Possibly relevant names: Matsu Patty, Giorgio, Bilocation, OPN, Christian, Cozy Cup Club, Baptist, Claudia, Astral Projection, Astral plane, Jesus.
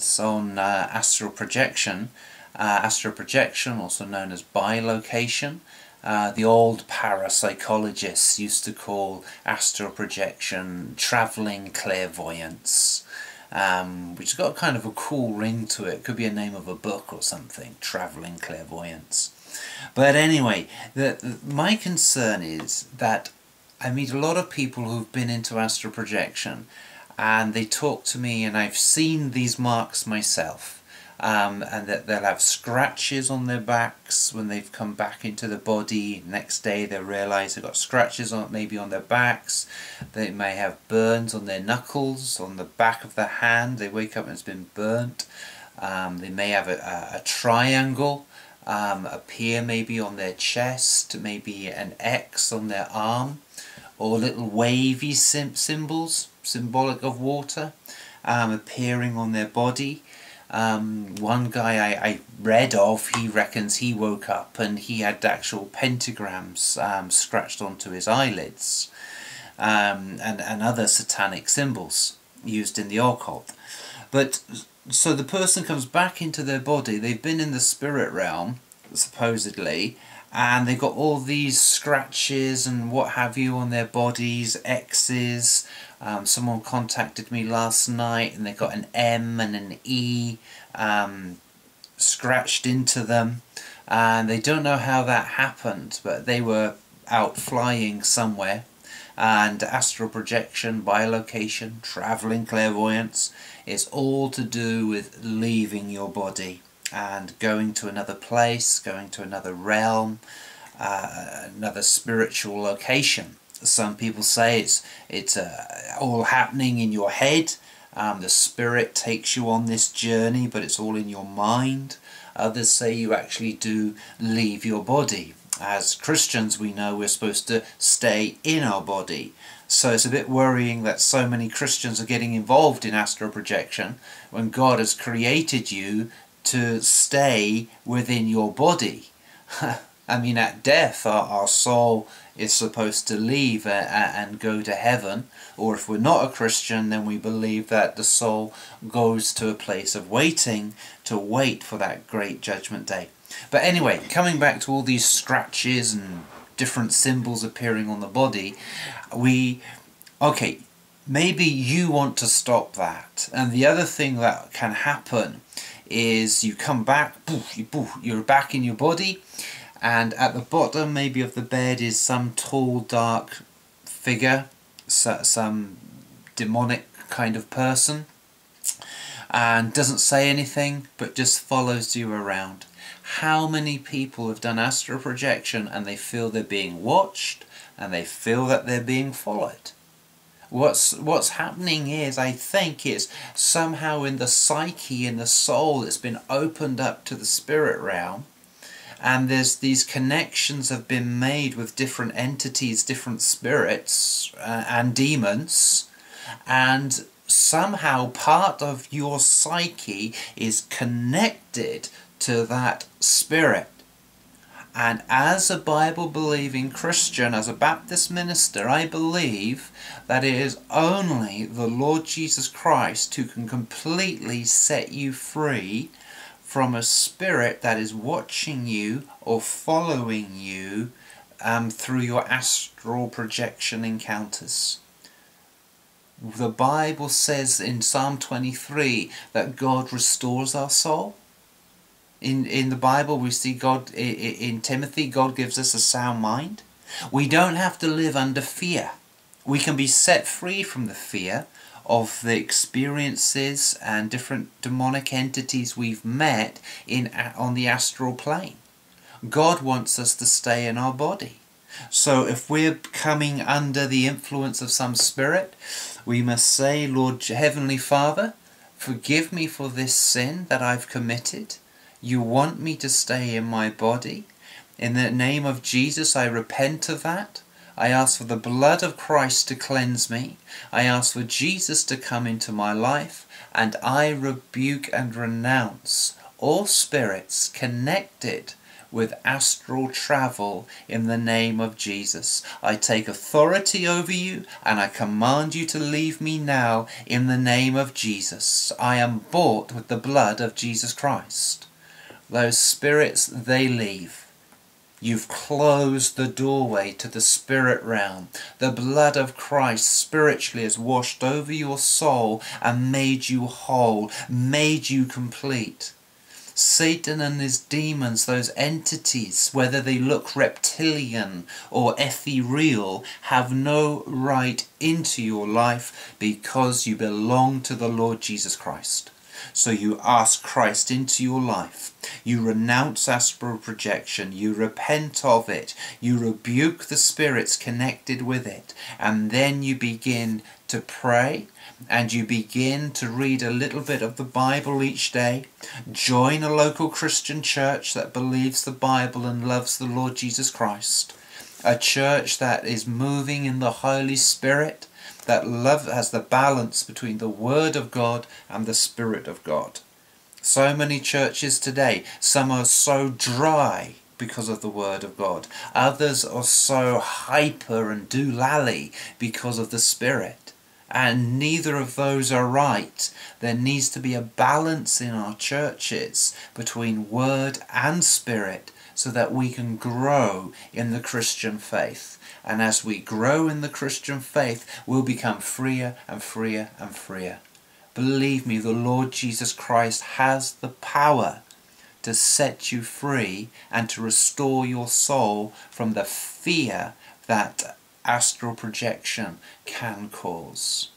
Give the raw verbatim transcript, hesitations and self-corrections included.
It's on uh, astral projection, uh, astral projection, also known as bilocation. Uh, the old parapsychologists used to call astral projection travelling clairvoyance, um, which has got kind of a cool ring to it. It could be a name of a book or something, travelling clairvoyance. But anyway, the, the, my concern is that I meet a lot of people who've been into astral projection, and they talk to me, and I've seen these marks myself. Um, and that they'll have scratches on their backs when they've come back into the body. Next day they'll realise they've got scratches on, maybe on their backs. They may have burns on their knuckles, on the back of the hand. They wake up and it's been burnt. Um, they may have a, a, a triangle um, appear maybe on their chest, maybe an X on their arm, or little wavy sim symbols, symbolic of water, um, appearing on their body. Um, one guy I, I read of, he reckons he woke up and he had actual pentagrams um, scratched onto his eyelids, um, and, and other satanic symbols used in the occult. But so the person comes back into their body, they've been in the spirit realm, supposedly, and they've got all these scratches and what have you on their bodies, X's. Um, someone contacted me last night and they got an M and an E um, scratched into them, and they don't know how that happened, but they were out flying somewhere, and astral projection, bilocation, travelling clairvoyance is all to do with leaving your body and going to another place, going to another realm, uh, another spiritual location. Some people say it's it's uh, all happening in your head. Um, the spirit takes you on this journey, but it's all in your mind. Others say you actually do leave your body. As Christians, we know we're supposed to stay in our body. So it's a bit worrying that so many Christians are getting involved in astral projection when God has created you to stay within your body. I mean, at death, our, our soul is supposed to leave a, a, and go to heaven. Or if we're not a Christian, then we believe that the soul goes to a place of waiting to wait for that great judgment day. But anyway, coming back to all these scratches and different symbols appearing on the body, we... okay, maybe you want to stop that. And the other thing that can happen is you come back, you're back in your body, and at the bottom maybe of the bed is some tall dark figure, some demonic kind of person, and doesn't say anything but just follows you around. How many people have done astral projection and they feel they're being watched and they feel that they're being followed? What's, what's happening is, I think, is somehow in the psyche, in the soul, it's been opened up to the spirit realm, and there's these connections have been made with different entities, different spirits uh, and demons, and somehow part of your psyche is connected to that spirit. And as a Bible-believing Christian, as a Baptist minister, I believe that it is only the Lord Jesus Christ who can completely set you free from a spirit that is watching you or following you um, through your astral projection encounters. The Bible says in Psalm twenty-three that God restores our soul. In, in the Bible we see God, in Timothy, God gives us a sound mind. We don't have to live under fear. We can be set free from the fear of the experiences and different demonic entities we've met in on the astral plane. God wants us to stay in our body. So if we're coming under the influence of some spirit, we must say, Lord, Heavenly Father, forgive me for this sin that I've committed. You want me to stay in my body. In the name of Jesus, I repent of that. I ask for the blood of Christ to cleanse me. I ask for Jesus to come into my life, and I rebuke and renounce all spirits connected with astral travel in the name of Jesus. I take authority over you and I command you to leave me now in the name of Jesus. I am bought with the blood of Jesus Christ. Those spirits, they leave. You've closed the doorway to the spirit realm. The blood of Christ spiritually has washed over your soul and made you whole, made you complete. Satan and his demons, those entities, whether they look reptilian or ethereal, have no right into your life because you belong to the Lord Jesus Christ. So you ask Christ into your life. You renounce astral projection. You repent of it. You rebuke the spirits connected with it. And then you begin to pray. And you begin to read a little bit of the Bible each day. Join a local Christian church that believes the Bible and loves the Lord Jesus Christ. A church that is moving in the Holy Spirit. That love has the balance between the Word of God and the Spirit of God. So many churches today, some are so dry because of the Word of God. Others are so hyper and doolally because of the Spirit. And neither of those are right. There needs to be a balance in our churches between Word and Spirit so that we can grow in the Christian faith. And as we grow in the Christian faith, we'll become freer and freer and freer. Believe me, the Lord Jesus Christ has the power to set you free and to restore your soul from the fear that astral projection can cause.